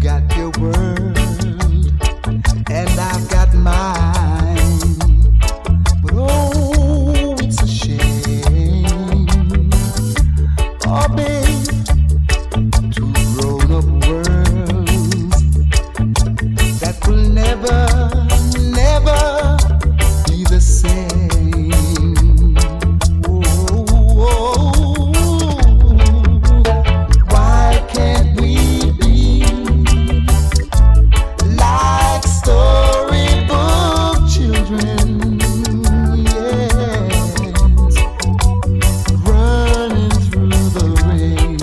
You've got your world and I've got mine, but oh, it's a shame, oh babe, two grown-up worlds that will never, never be the same. Oh, oh, why can't we be like storybook children? Yes, running through the rain,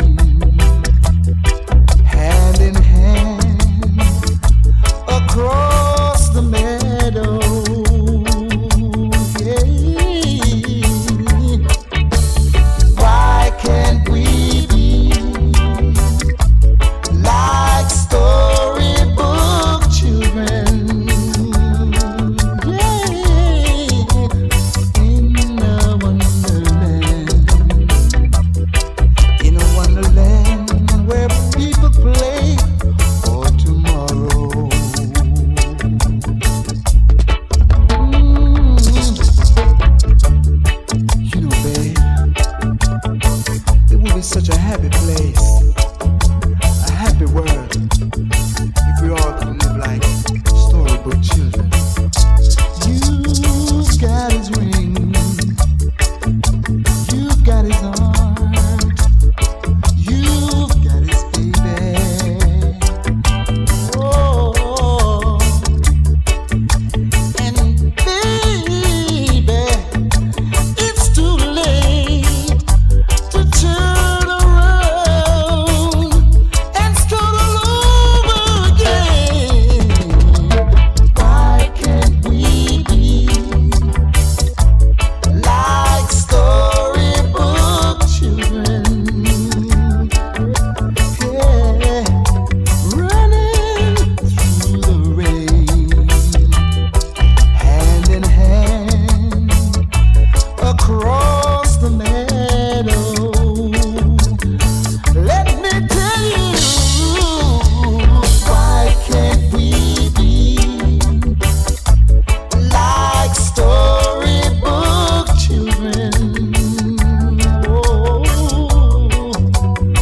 hand in hand, across the meadow. Why can't we be like storybook children? In a wonderland where people play for tomorrow. You know, babe, it would be such a happy place, a happy world, if we all could live like storybook children. You've got his ring, you've got his heart, you've got his baby. Oh, and baby, it's too late to turn around and start all over again. Why can't we be like storybook children? Yeah, running through the rain, hand in hand, across the meadow. Let me tell you, why can't we be like storybook children? Oh, in a wonderland where people play for tomorrow.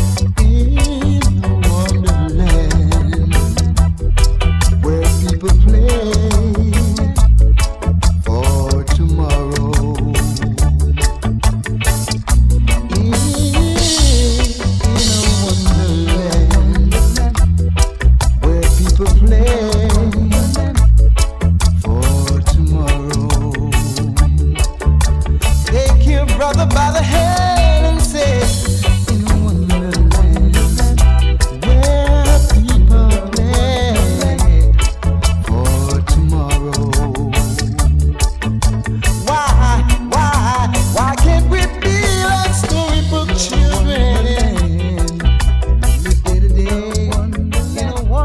In a wonderland where people play for tomorrow. Take your brother by the hand and say, in a wonderland where people play for tomorrow. Why can't we be like storybook children? Live day to day in a wonderland of tomorrow.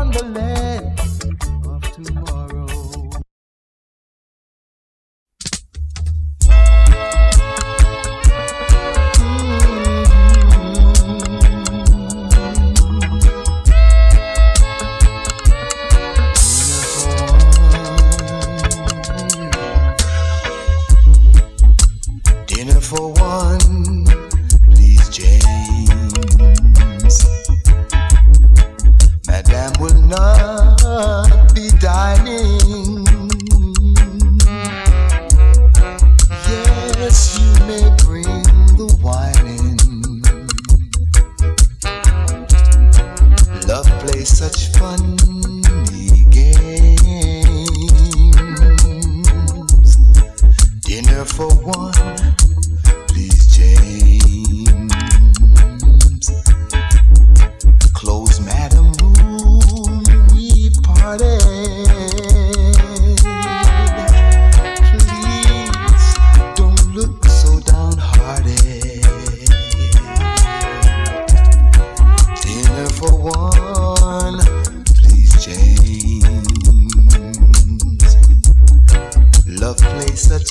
Dinner for one, please, James. Madame will not be dining. Yes, you may bring the wine in. Love plays such funny games. Dinner for one, please, James. Close Madam room, we parted. Please don't look so downhearted. Dinner for one, please, James. Love plays such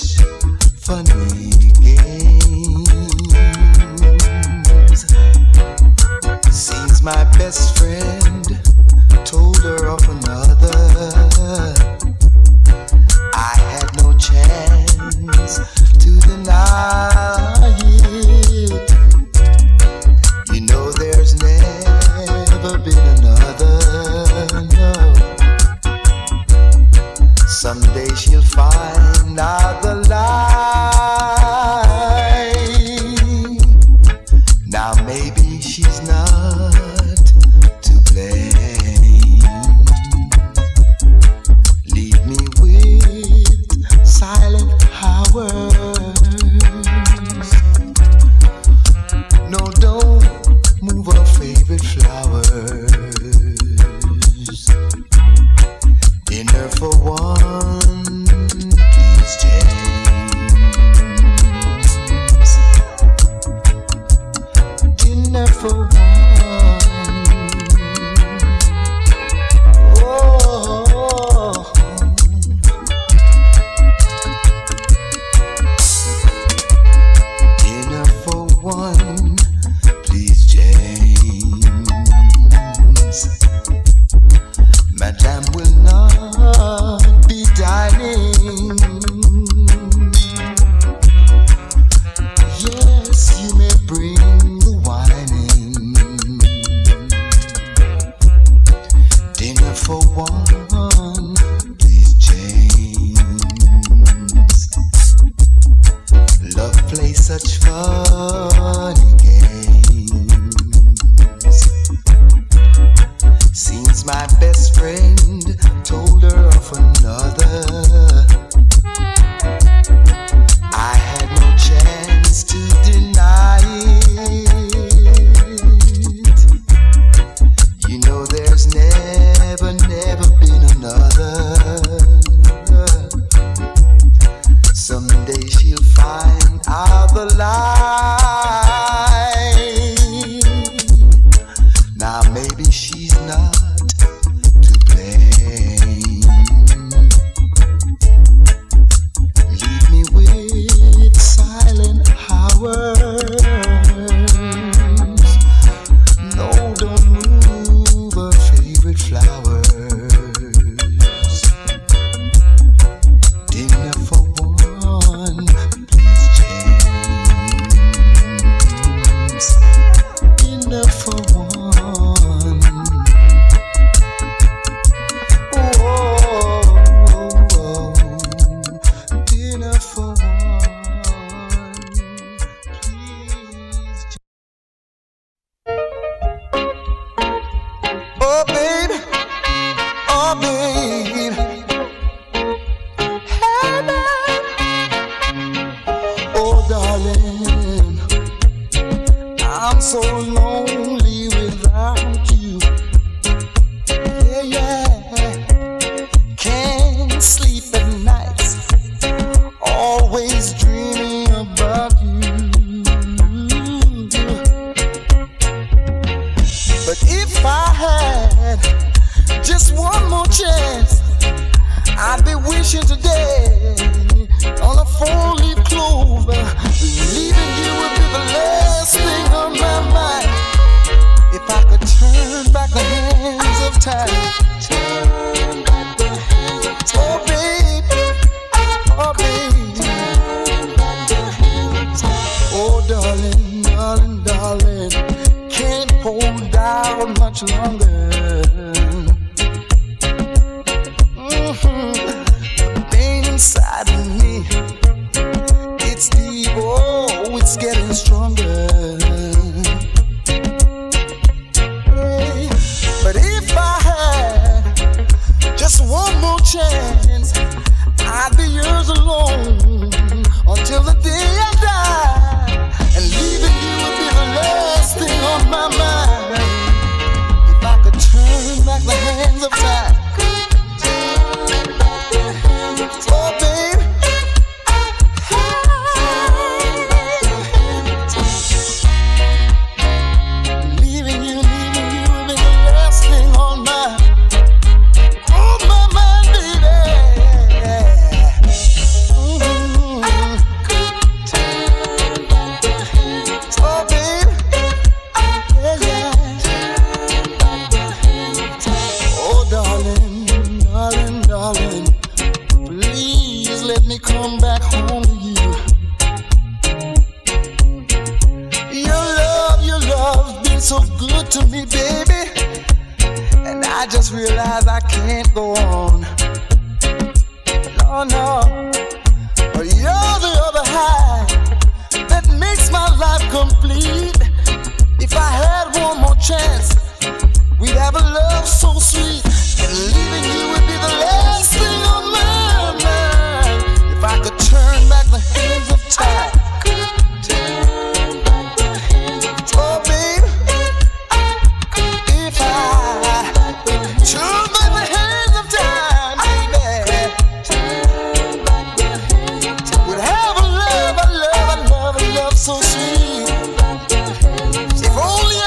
funny games. Seems my best friend told for one these chains. Love plays such funny games. Seems my best friend told her of another. I had no chance to deny it. You know there's never been another. Someday she'll find out the lie. Now maybe she's not to blame. Leave me with silent hours. No, don't move her favorite flowers. Dinner for one, please James. Dinner for one. Oh, dinner for one, please. Oh baby, oh baby, hey, oh darling, I'm so lonely without you. Yeah, yeah, can't sleep at night, always dreaming about you. But if I had just one more chance, I'd be wishing today on a four-leaf clover. Leaving you would be the last thing on my mind. If I could turn back the hands of time. Turn back the hands of time. Oh baby, oh baby, turn back the hands of time. Oh darling, darling, darling, can't hold out much longer. The pain inside of me, it's deep, oh, it's getting stronger. Hey, but if I had just one more chance, I'd be yours alone until the day I die. And leaving you would be the last thing on my mind. If I could turn back the hands of time. Oh baby, leaving you would be the last thing on my mind, baby. I could turn back the hands. Oh baby, I could turn back the hands. Oh darling, darling, darling, please let me come back home to you. Your love been so good to me, baby, and I just realized I can't go on. Oh no, but you're the other half that makes my life complete. If I had one more chance, we'd have a love so sweet. And leaving you would be the last thing on my mind. If I could turn back the hands of time. I could turn back the hands of time. Oh baby, if I could turn back the hands of time, baby, I could turn back the hands of time. We'd have a love so sweet. If only I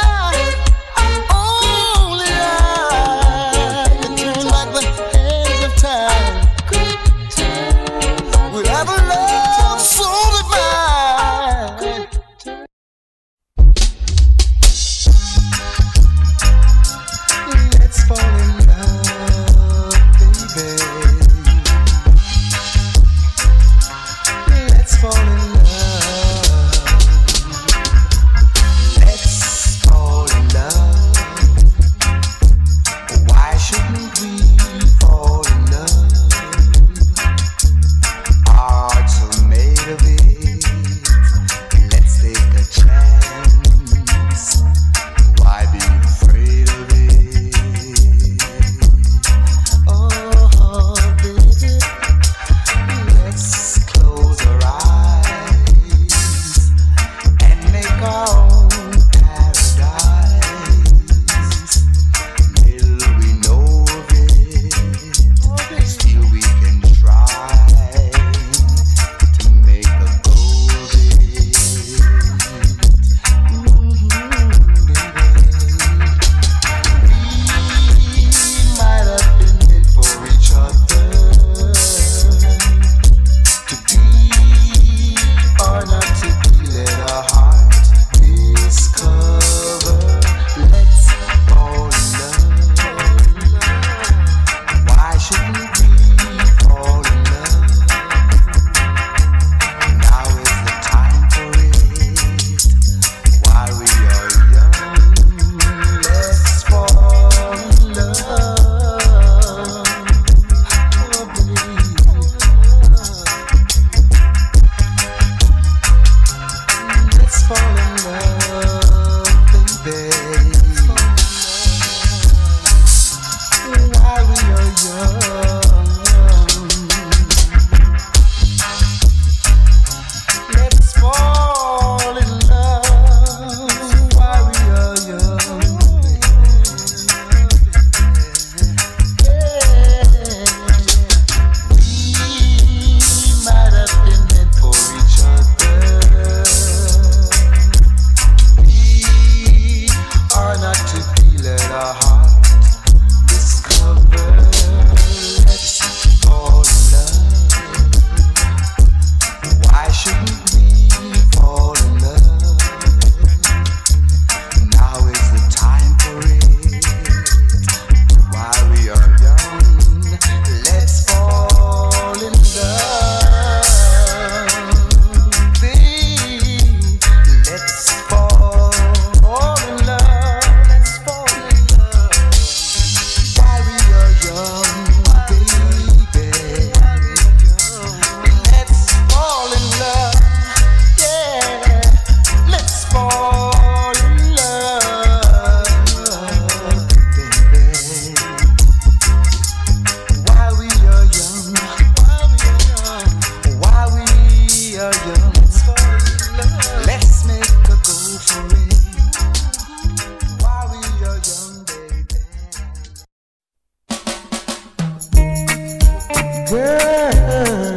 Girl,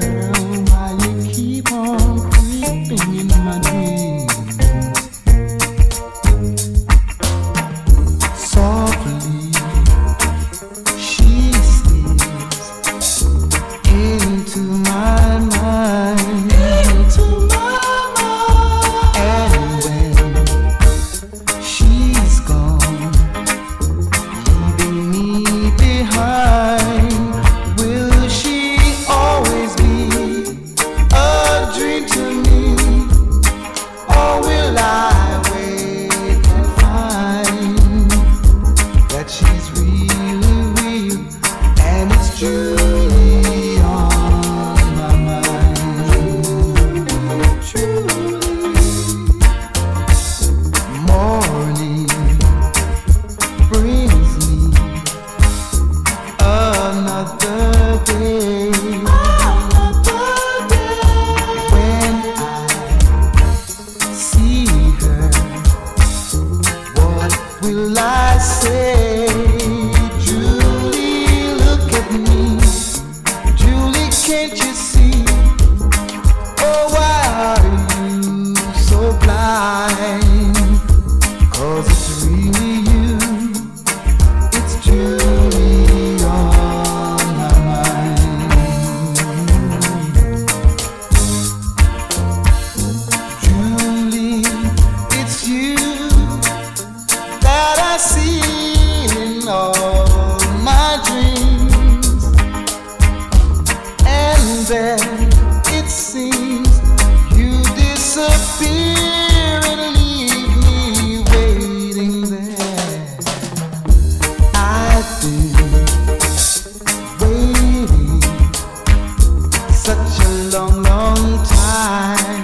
why you keep on creeping in my dreams? Softly, she sleeps into my mind. Into my mind. And when she's gone, leaving me behind, will I say, Julie, look at me, Julie, can't you see? Oh, why are you so blind? 'Cause it's really you, it's Julie on my mind. Julie, it's you that I see in all my dreams, and then it seems you disappear and leave me waiting there. I've been waiting such a long, long time.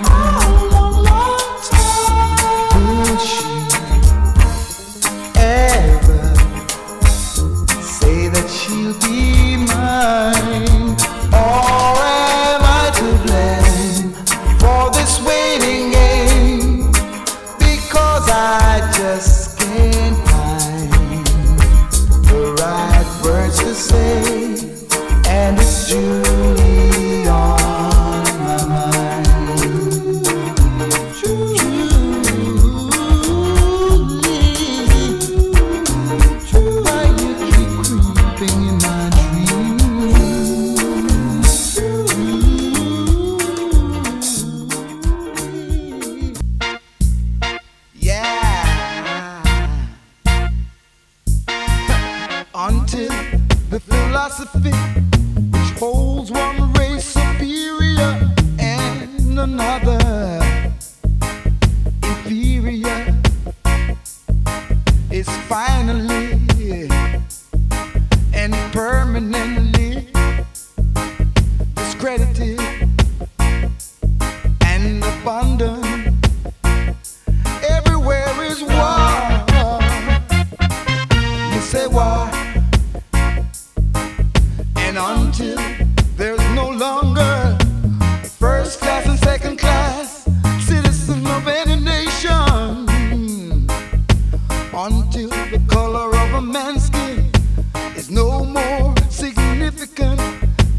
Until the philosophy which holds one race superior and another inferior is finally and permanently discredited and abandoned. Everywhere is war. You say war. And until there's no longer first class and second class citizens of any nation, until the color of a man's skin is no more significant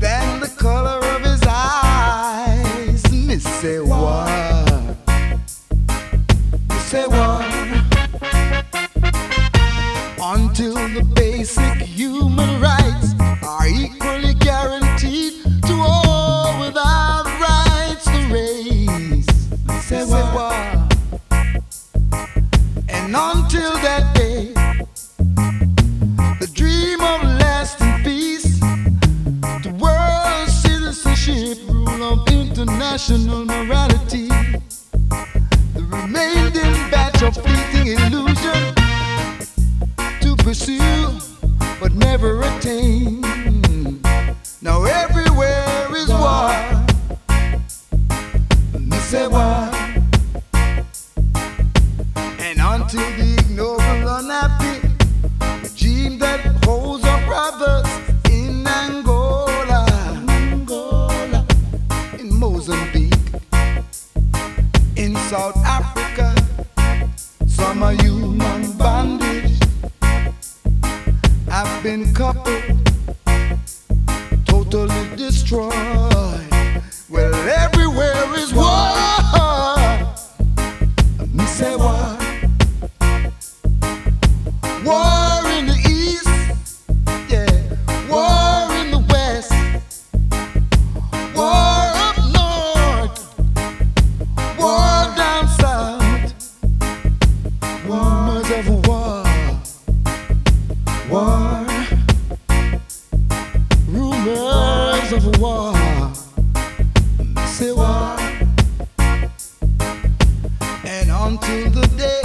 than the color of his eyes, me say what? Me say what? Until the basic human rights are equally guaranteed to all without rights to raise. Say what? And until that day, the dream of lasting peace, the world citizenship, rule of international morality, the remaining batch of fleeting illusion to pursue but never attain. Now everywhere is war. Me say war. And until the ignoble unhappy regime that holds our brothers in Angola, in Mozambique, in South Africa, some are human bondage. I've been coupled destroy. Well, everywhere is war. Me say war. War in the east, yeah. War in the west. War up north. War down south. Rumors of war. War. Rumors of war. Me say war. And until the day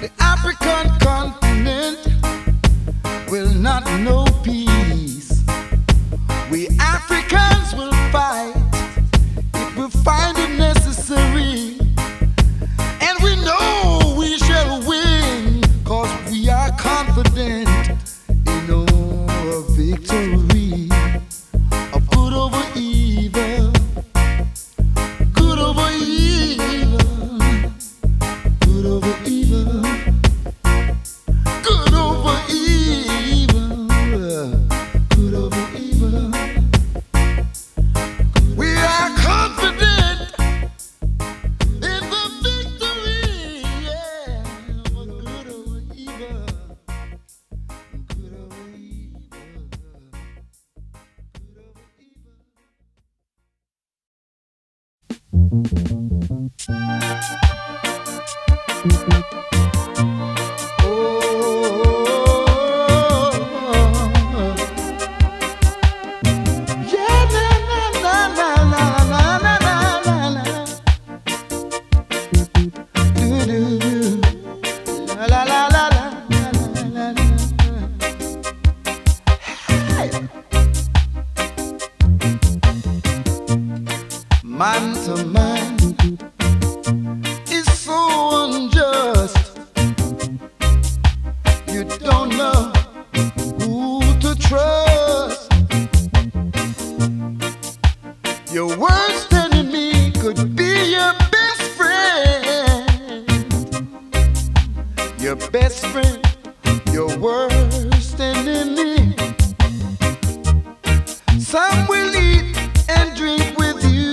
the African continent will not know peace, we Africans will fight if we find it necessary. And we know we shall win, cause we are confident in our victory. Of good over evil, good over evil, good over evil, good over evil, good over evil. We are confident in the victory, yeah. Good over evil, good over evil. Man to man is so unjust. You don't know who to trust. Your worst enemy could be your best friend. Your best friend, your worst enemy. Some will eat and drink with you.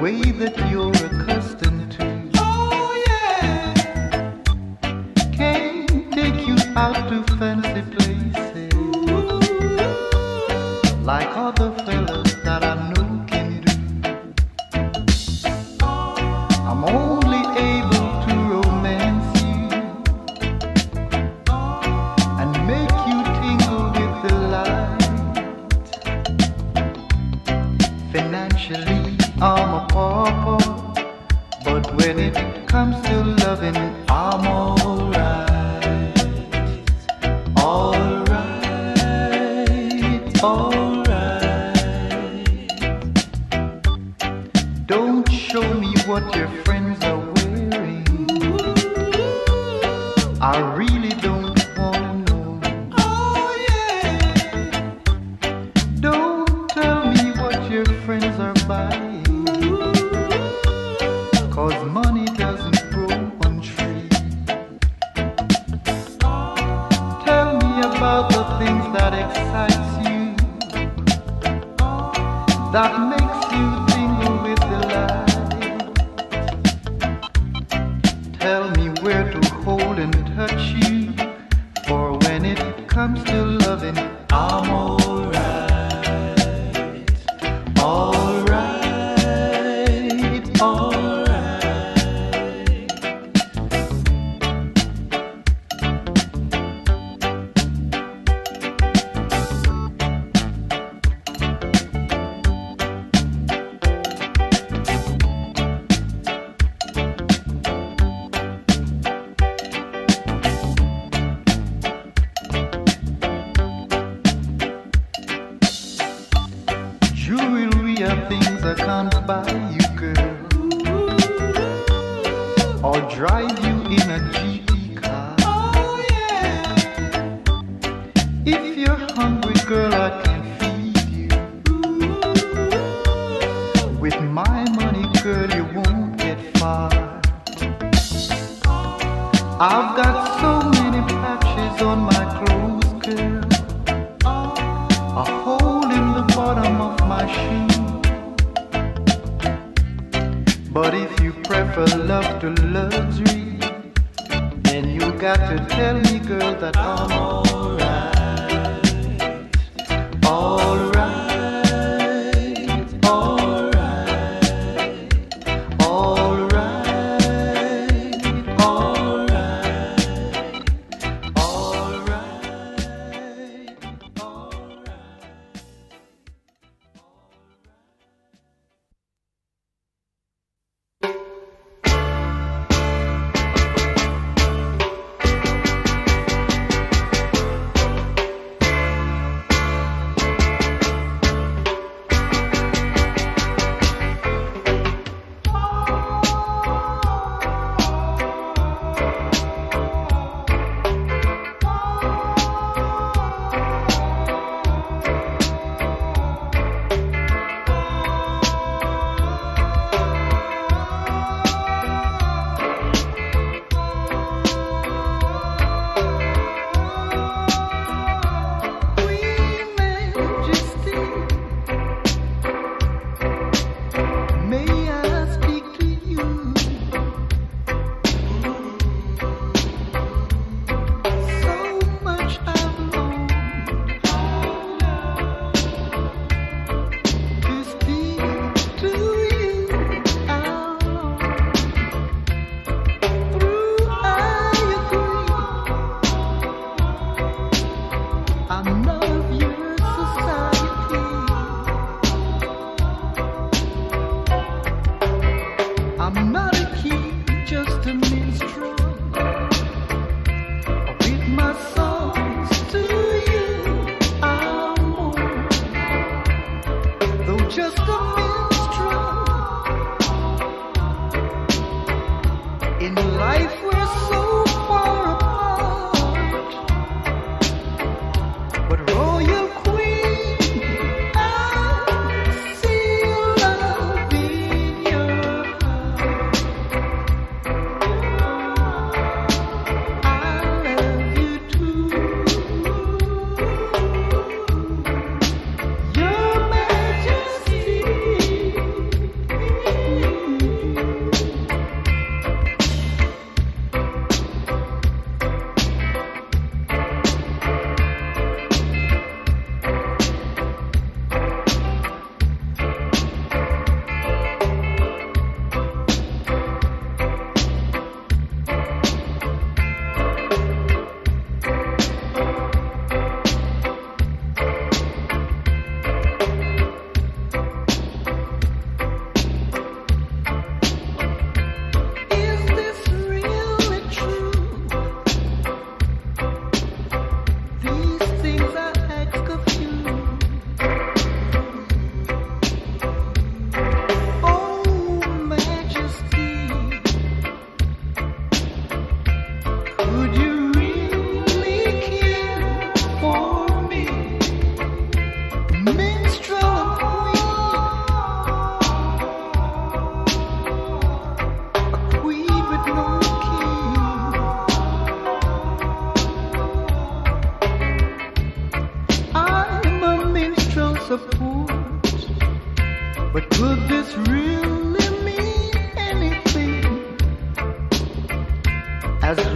way that you're accustomed to. Oh yeah. Can't take you out to fancy places. Ooh. Like other fellas that I know can do. I'm only able to romance you and make you tingle with delight. Financially I'm a pauper, but when it comes to loving, I'm alright. Alright, alright. Don't show me what your friends are wearing. I really don't want to know. Oh yeah. Don't tell me what your friends are buying. Cause money doesn't grow on trees. Tell me about the things that excites you, that makes you tingle with delight. Tell me where to hold and touch you, for when it comes to loving, I'm alright. Jewelry are things I can't buy you, girl, or drive you in a GT car. Oh yeah. If you're hungry, girl, I can feed you. With my money, girl, you won't get far. I've got so many patches on my clothes, girl, a hole in the bottom of my shoe. But if you prefer love to luxury, then you got to tell me, girl, that I'm alright. Alright, alright, alright, alright, alright.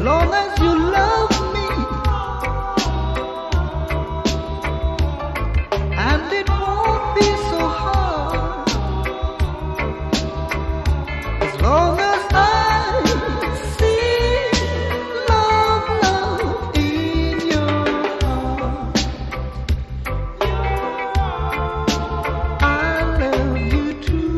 long as you love me, and it won't be so hard, as long as I see love, love in your heart. I love you too.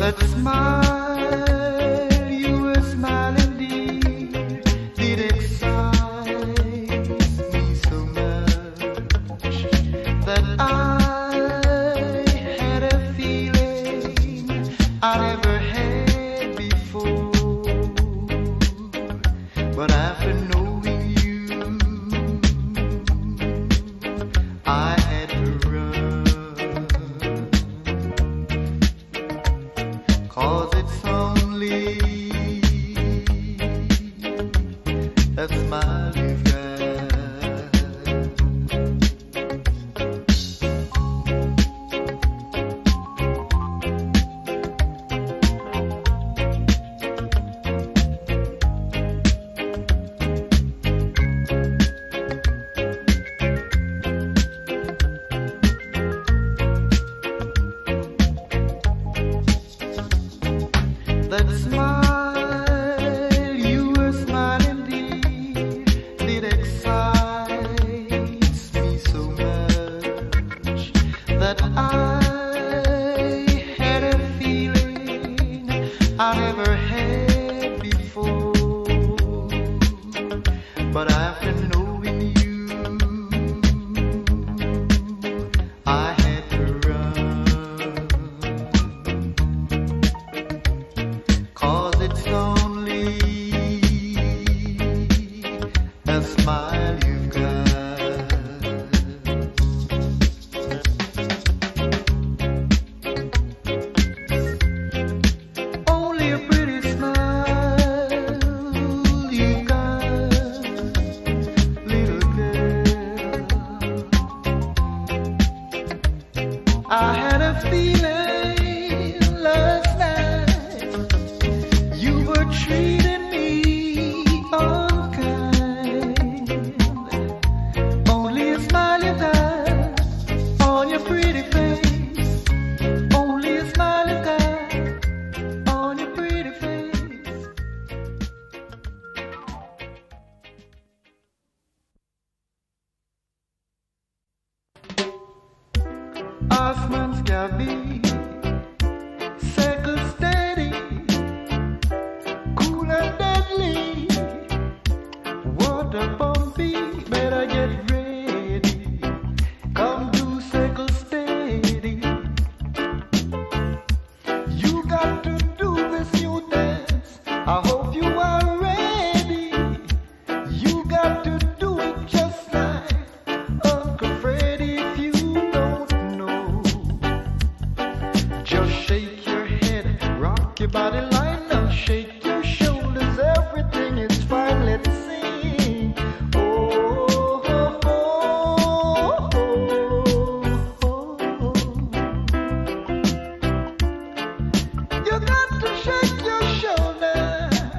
Let's smile. with my that smile, you were smiling indeed. It excites me so much that I had a feeling I never had before. But I've been knowing you, I had to run. It's only a smile you've got. Only a pretty smile you've got, little girl. I had a feeling last night treating me unkind. Only a smile you got on your pretty face. Only a smile you got on your pretty face. Osman's got me. Body line up, shake your shoulders, everything is fine, let's sing. Oh, oh, oh, oh, oh, oh. You got to shake your shoulders.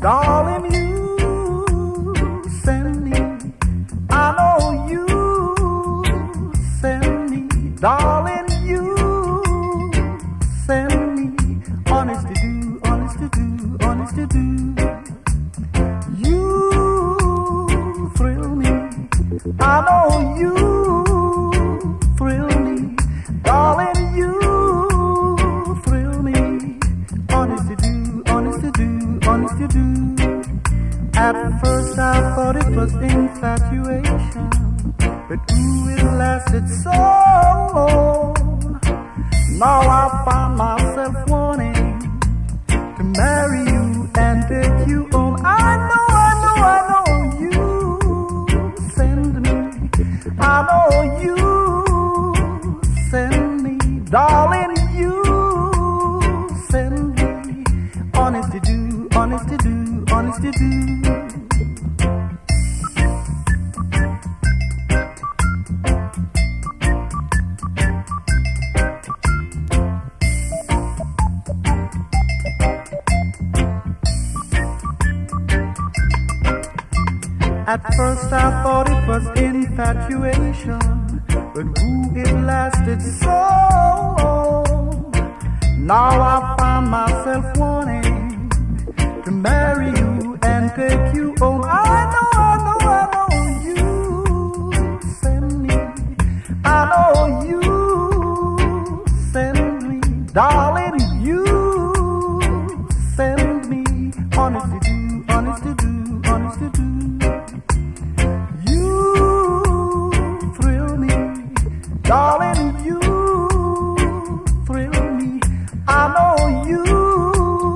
Darling, you send me. I know you send me. Darling, you send me. Honest to do, honest to do, honest to do. You thrill me. I know you thrill me. Darling, you thrill me. Honest to do, honest to do, honest to do. At first I thought it was infatuation, but ooh, it lasted so long. Now I find myself wanting to marry you and take you home. I know you send me. I know you send me. Darling, you send me. Honest to do, honest to do, honest to do. At first I thought it was infatuation, but ooh, it lasted so long. Now I find myself wanting to marry you and take you home. I know you send me. I know you send me. Darling, you send me. Honest to do, honest to do, honest to do. Darling, you thrill me. I know you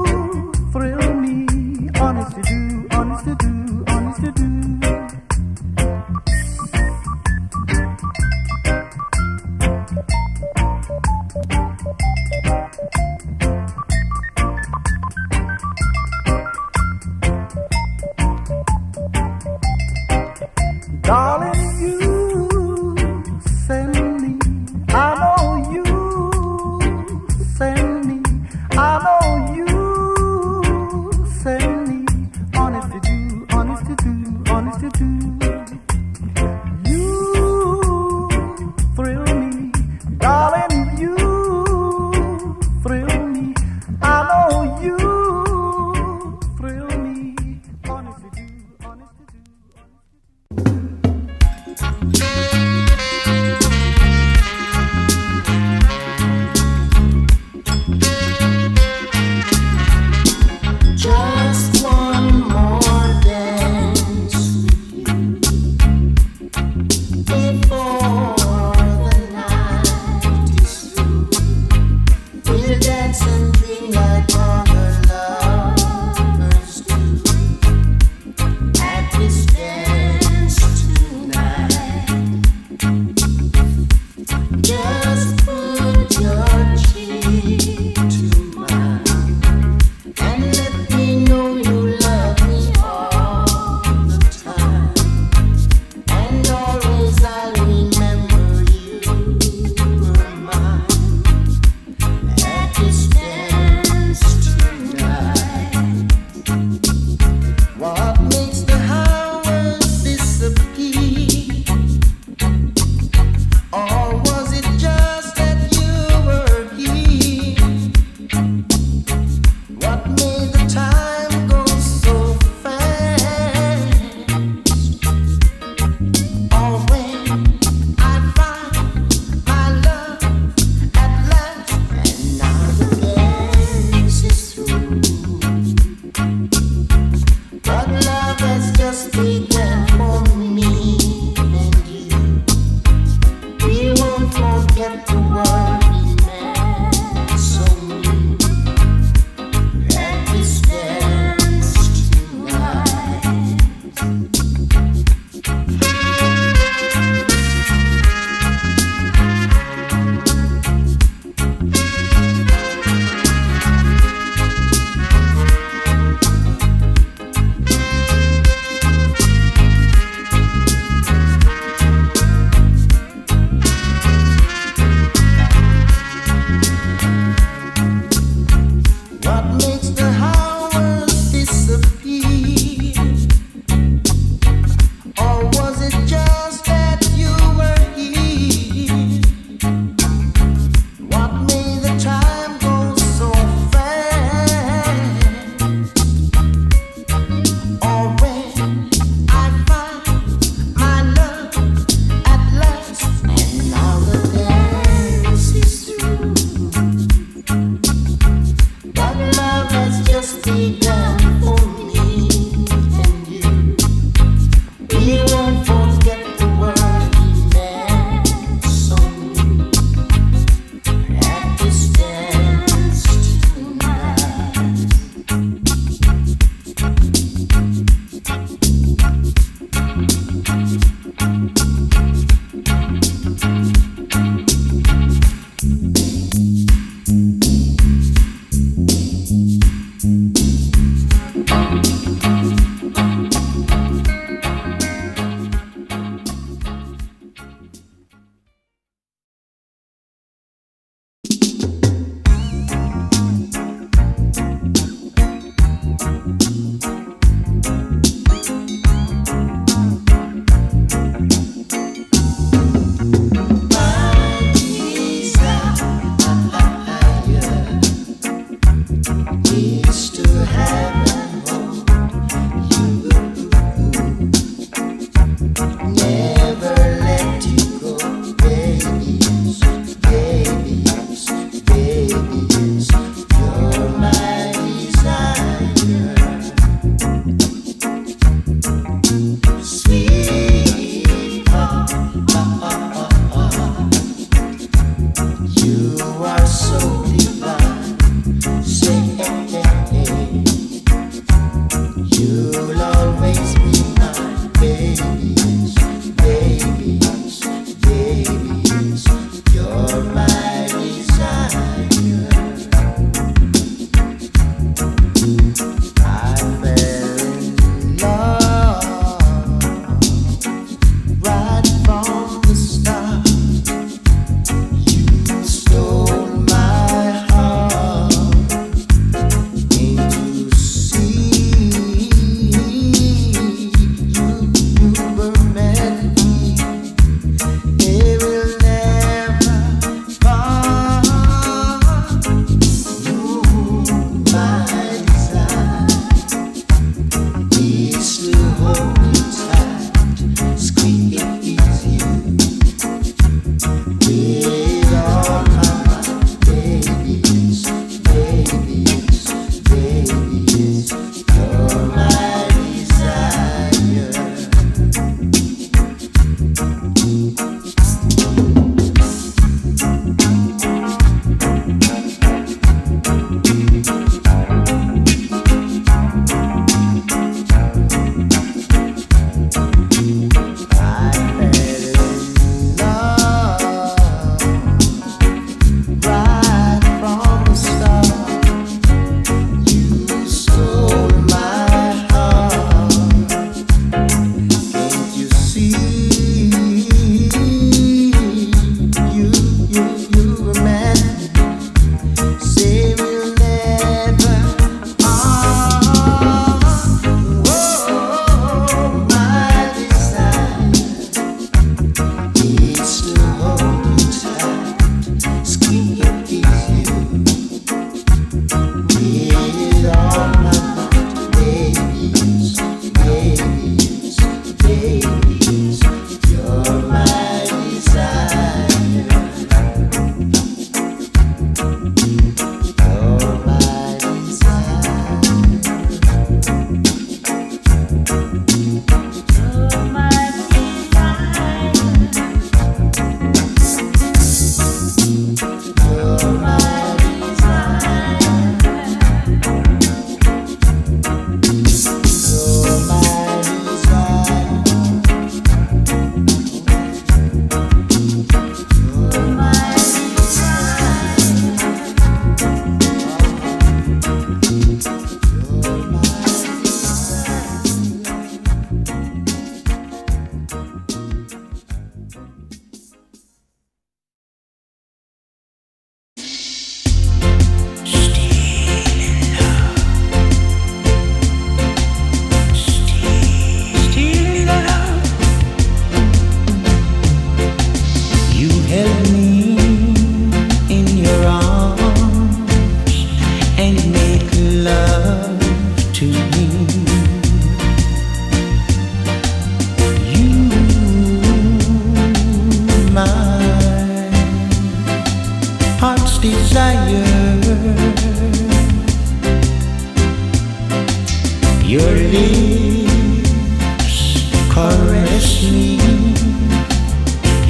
Your lips caress me,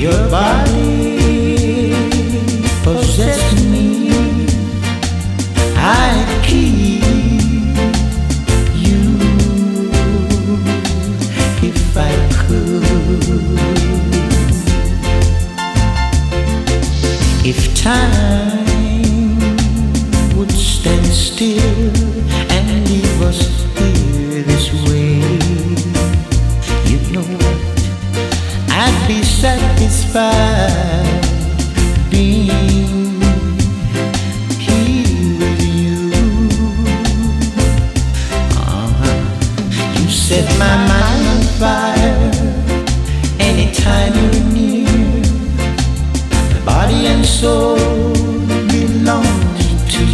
your body possess me. I keep you if I could. If time would stand still and leave us this way, you know I'd be satisfied being here with you. You set my mind on fire anytime you're near. The body and soul belong to you.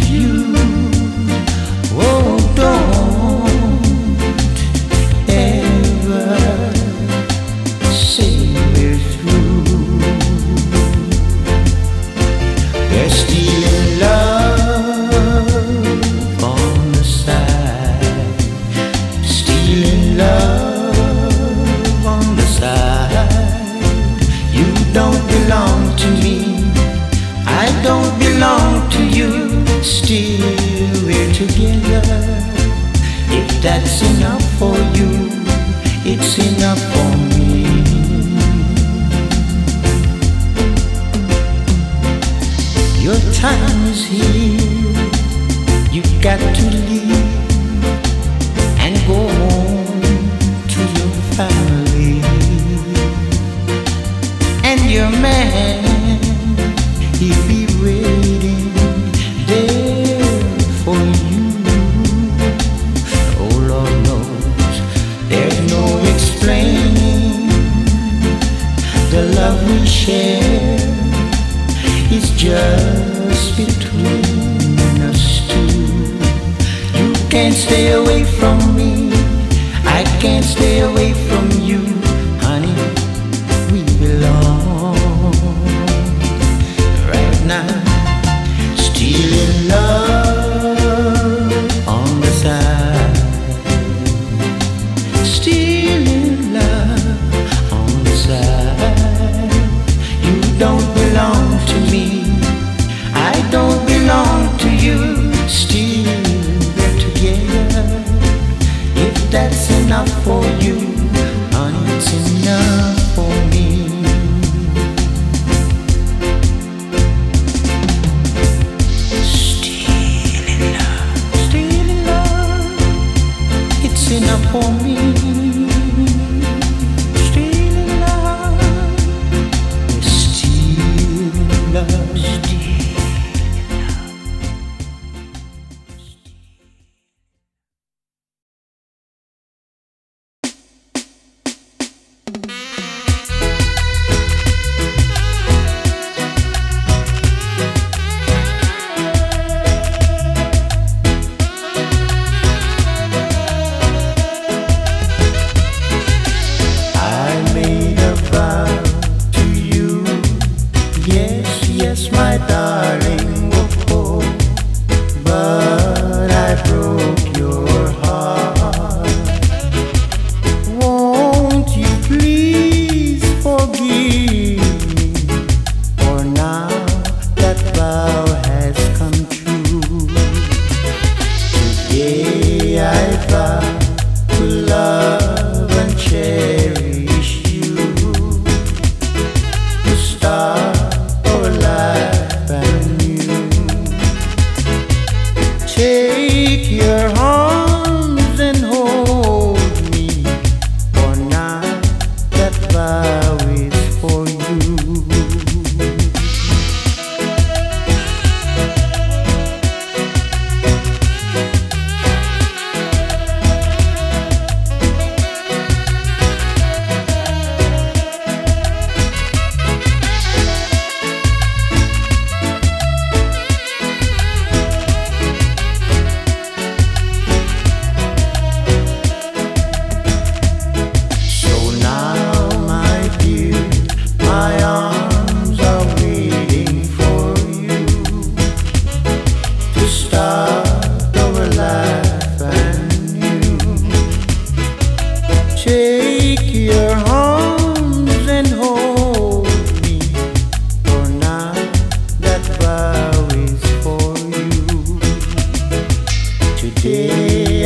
Oh, don't that's enough for you, it's enough for me. Your time is here, you've got to leave and go home to your family. And your man, he'll be waiting there for you. The love we share is just between us two. You can't stay away from me, I can't stay away from you. Honey, we belong right now. Stealing love on the side, stealing love on the side. Don't belong to me, I don't belong to you. Still we're together. If that's enough for you, honey, it's enough for me. Still in love, still in love, it's enough for me.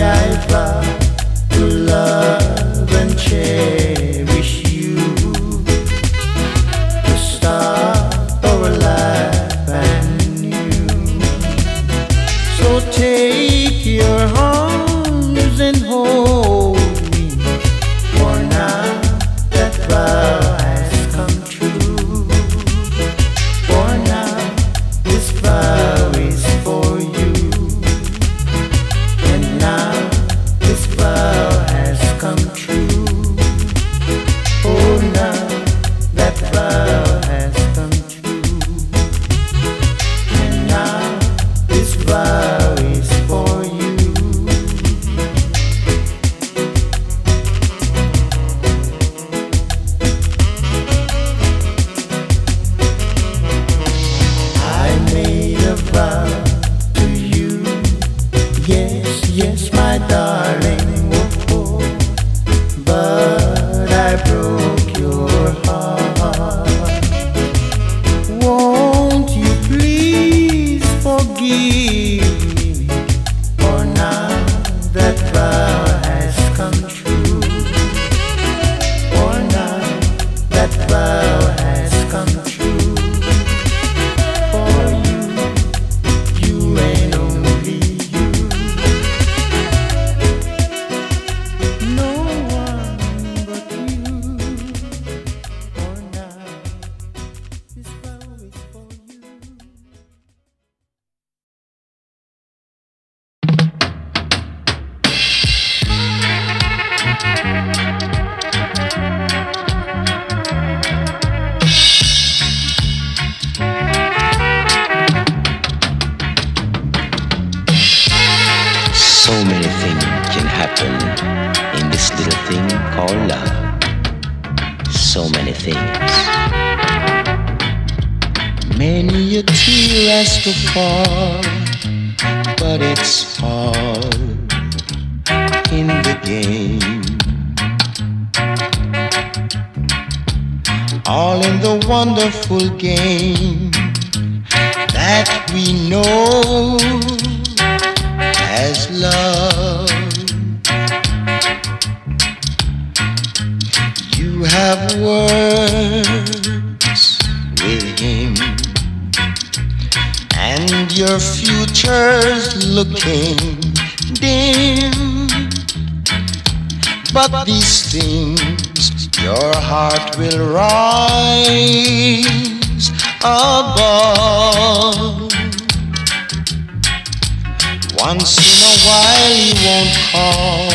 I vow to love and cherish you, the start of a life I knew. So take your arms and hold me, for now that vow has come true. For now this vow is for you, my darling, oh, oh, but I broke your heart. Won't you please forgive me, for now that vow has come true, for now that vow has come true. For you, you ain't only in this little thing called love. So many things. Many a tear has to fall, but it's all in the game, all in the wonderful game that we know as love. You have words with him, and your future's looking dim, but these things your heart will rise above. Once in a while he won't call,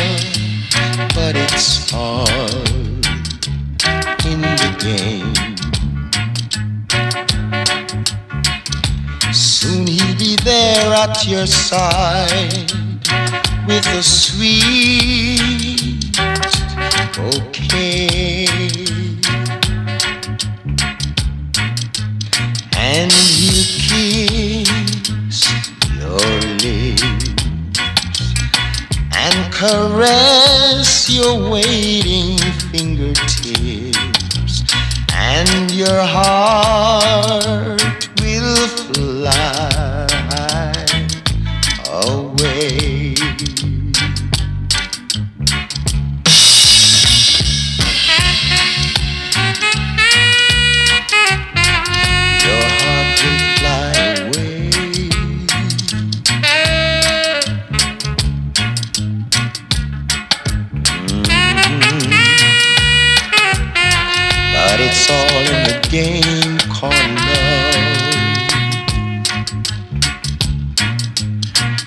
but it's all in the game. Soon he'll be there at your side with a sweet bouquet, and he'll kiss your lips and caress your waiting fingertips, and your heart will fly away. Your heart will fly away. But it's all in the game called love.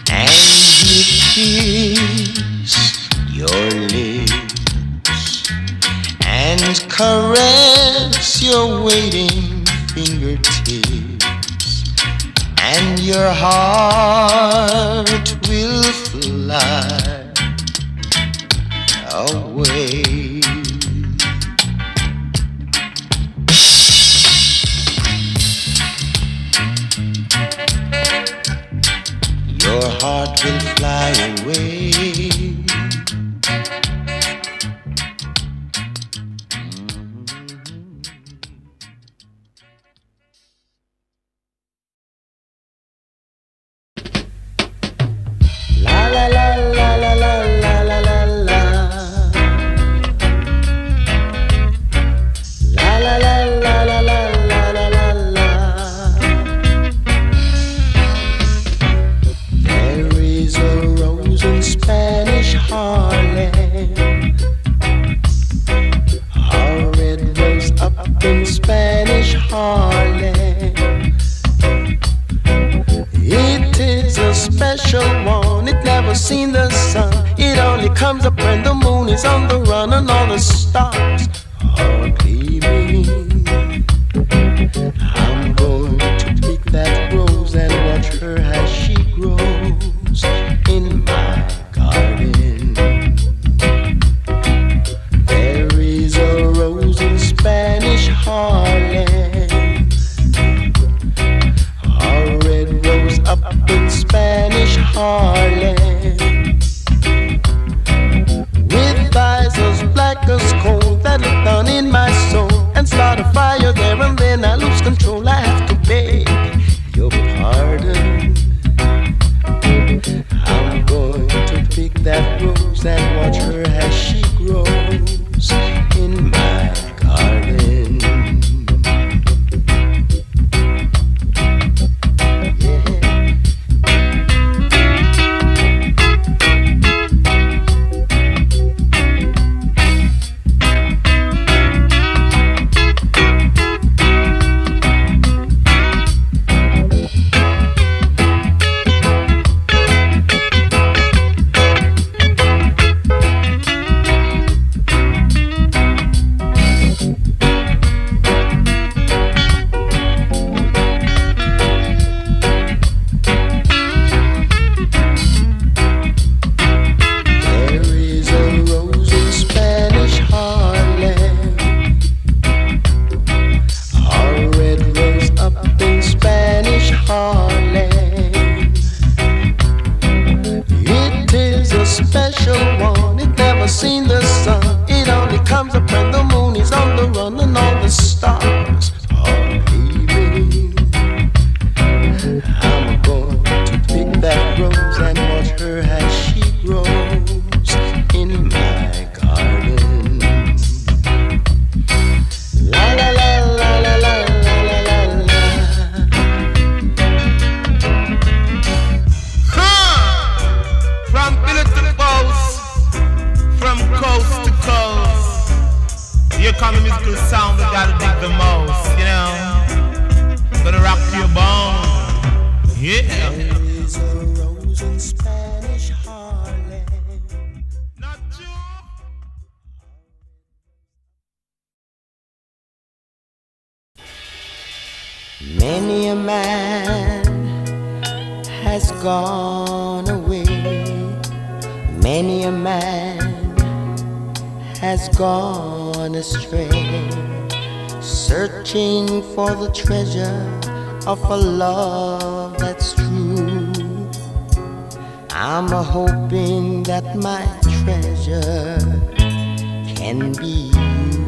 And he kissed your lips and caressed your waiting fingertips, and your heart will fly away. Your heart will fly away. La la la la la la. Charlie comes up when the moon is on the run and all the stars are gleaming. I'm going to pick that rose and watch her as she grows in my garden. There is a rose in Spanish Harlem, a red rose up in Spanish Harlem, black as coal that look down in my soul and start a fire there, and then I lose control. I have to beg your pardon. I'm going to pick that rose and watch her as she grows in my garden. Many a man has gone away, many a man has gone astray, searching for the treasure of a love that's true. I'm a-hoping that my treasure can be you.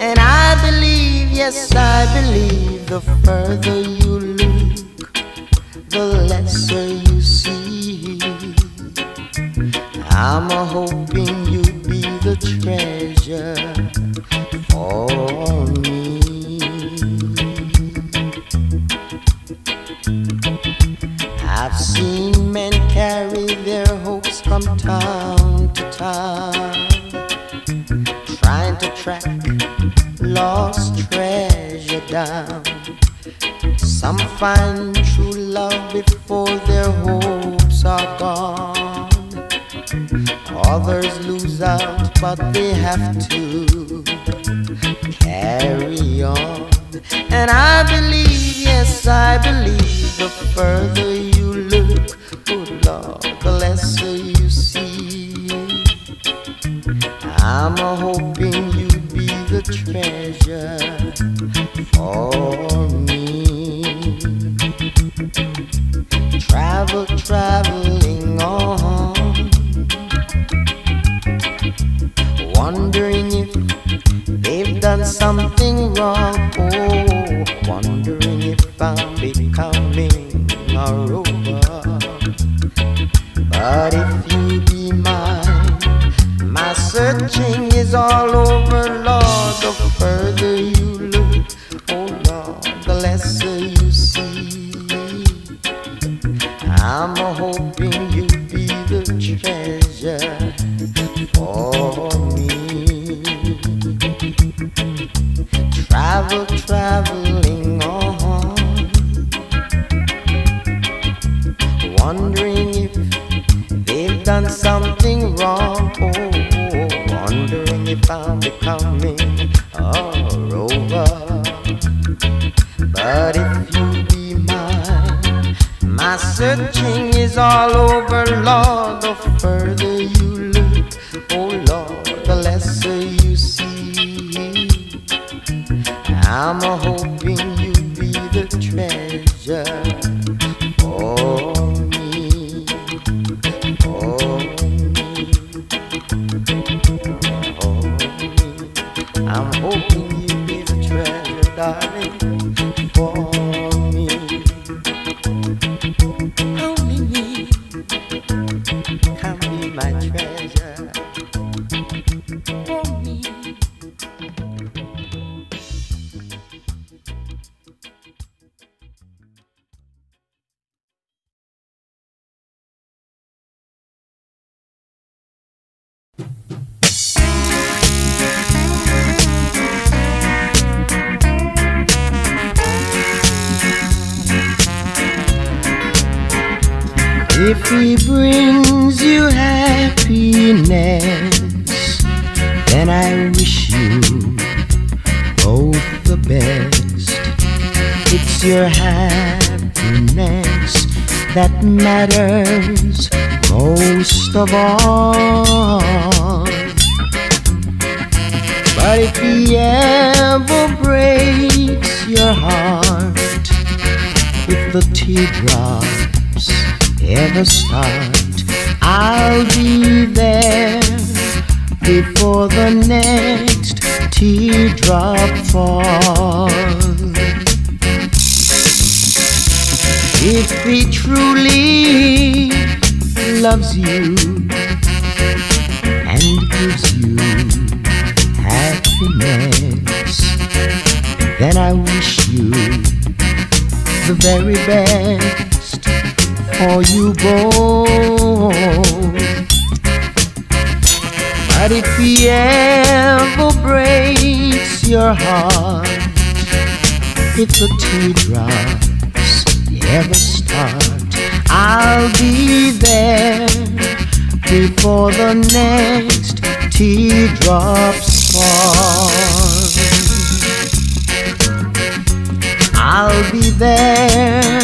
And I believe, yes, I believe the further you look, the lesser you see. I'm a-hoping you'll be the treasure for me. I've seen men carry their hopes from town to town, trying to track lost treasure down. Some find true love before their hopes are gone. Others lose out, but they have to carry on. And I believe, yes, I believe the further you look, oh Lord, the lesser you see. I'm a-hoping you the treasure for me. Traveling on, wondering if they've done something wrong. Oh, wondering if I'm becoming a robot. But if you be mine, my searching is all over, Lord. The further you look, oh Lord, the lesser you see. I'm a-hoping you'll be the treasure for me. Traveling on, wondering if They've done something wrong. Oh, wondering if I'm becoming a rover. But if you be mine, my searching is all over, Lord. The further you look, oh Lord, the lesser you see. I'm hoping you be the treasure. I'm hoping you be the treasure, darling, for me. Only me can be my treasure. For me. If he brings you happiness, then I wish you both the best. It's your happiness that matters most of all. But if he ever breaks your heart, if the teardrop ever start, I'll be there before the next teardrop falls. If he truly loves you and gives you happiness, then I wish you the very best for you both. But if he ever breaks your heart, if the teardrops ever start, I'll be there before the next teardrops fall. I'll be there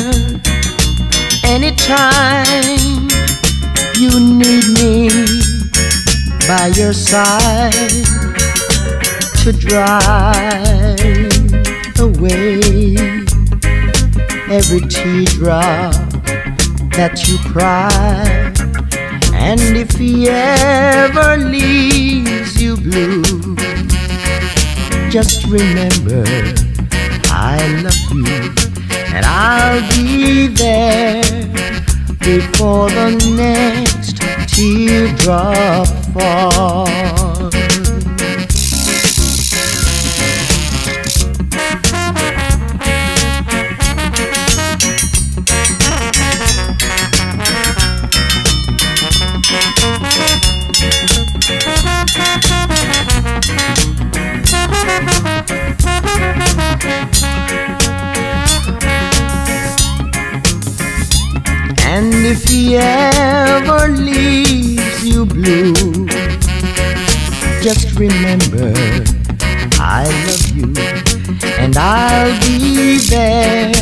anytime you need me by your side to drive away every teardrop that you cry. And if he ever leaves you blue, just remember I love you, and I'll be there before the next teardrop falls. And if he ever leaves you blue, just remember I love you, and I'll be there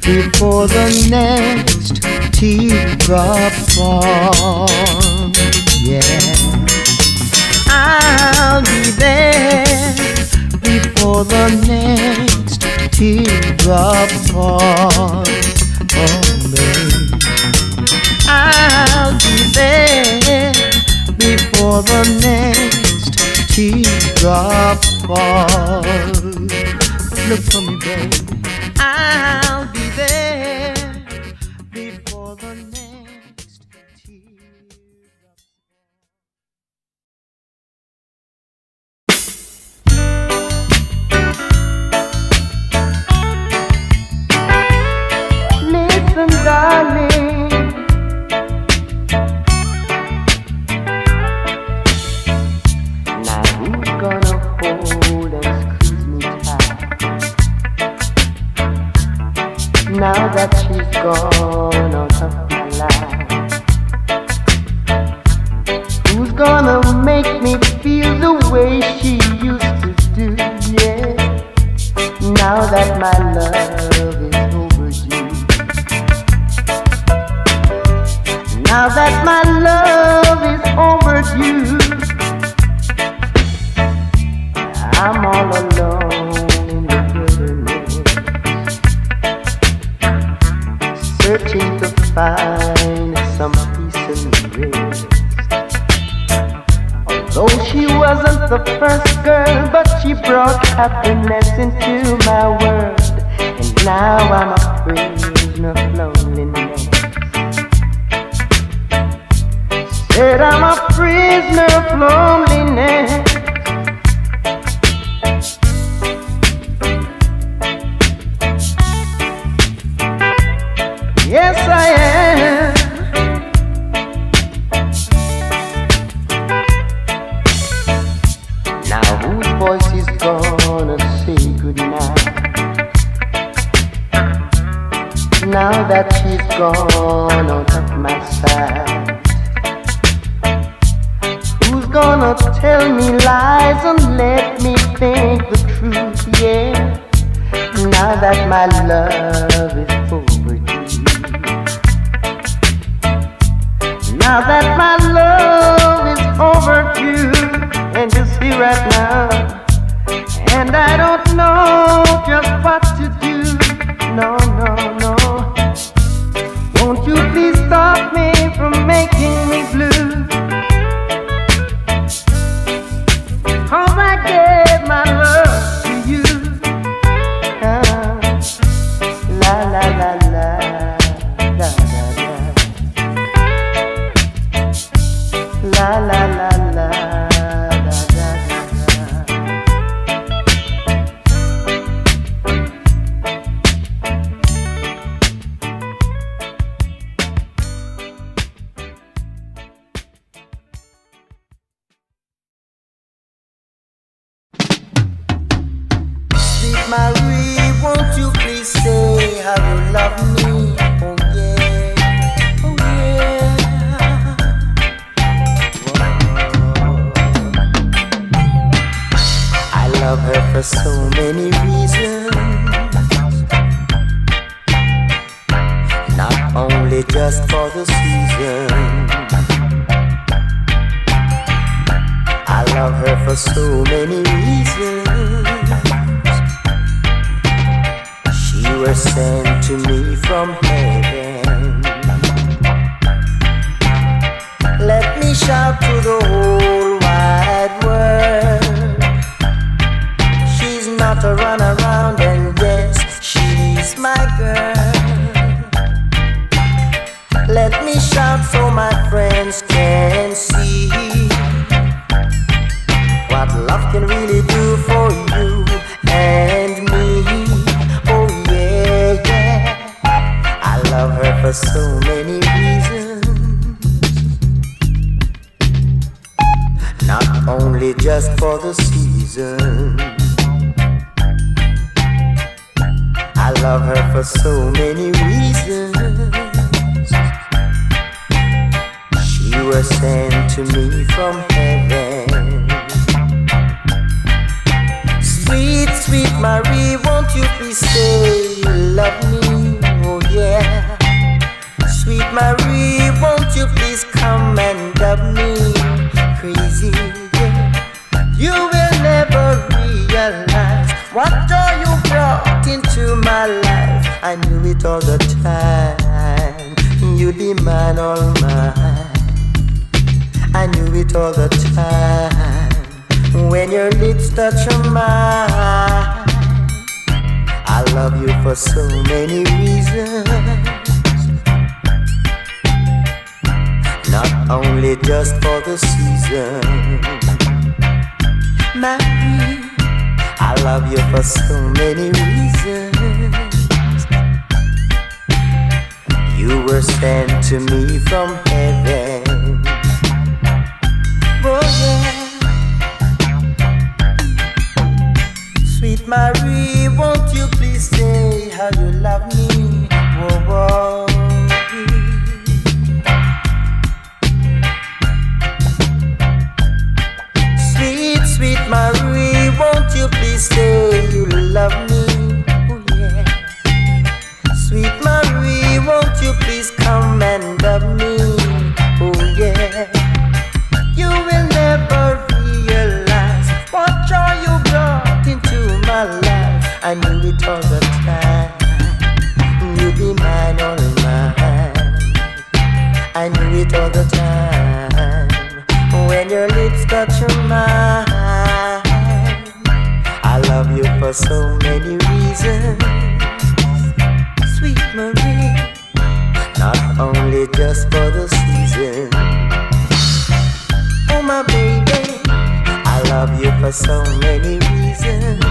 before the next teardrop falls. Yeah, I'll be there before the next teardrop falls. Oh, baby, I'll be there before the next teardrop falls. Look for me, baby. I'll be there before the next. Now that she's gone out of my life, the way she used to do, yeah. Now that my love is overdue, now that my love is overdue, I'm all alone in the wilderness, searching to find some peace and rest. Though she wasn't the first girl, but she brought happiness into my world, and now I'm a prisoner of loneliness. Said I'm a prisoner of loneliness. Yes, I am. Voice is gonna say goodnight, now that she's gone out of my sight. Who's gonna tell me lies and let me think the truth, yeah? Now that my love is overdue, now that my love is overdue. And you see right now, and I don't know just what to do. No, no, no. Won't you please stop me from making me blue? 'Cause I gave my love to you. La la la la la la la la la la la. Marie, won't you please say how you love me? Oh yeah, oh yeah. Whoa. I love her for so many reasons, not only just for the season. I love her for so many reasons. You were sent to me from heaven. Let me shout to the whole wide world, she's not a runaround, and yes, she's my girl. Let me shout so my friends can see what love can really do for you and me. I love her for so many reasons, not only just for the season. I love her for so many reasons. She was sent to me from heaven. Sweet, sweet Marie, won't you please say you love me? Oh yeah. Sweet Marie, won't you please come and dub me crazy? Yeah. You will never realize what joy you brought into my life. I knew it all the time. You demand all mine. I knew it all the time. When your lips touch mine, I love you for so many reasons. Not only just for the season, Marie, I love you for so many reasons. You were sent to me from heaven. Oh yeah. Sweet Marie, won't you please say how you love me? Whoa, whoa. time when your lips touch mine. I love you for so many reasons, sweet Marie, not only just for the season. Oh my baby, I love you for so many reasons.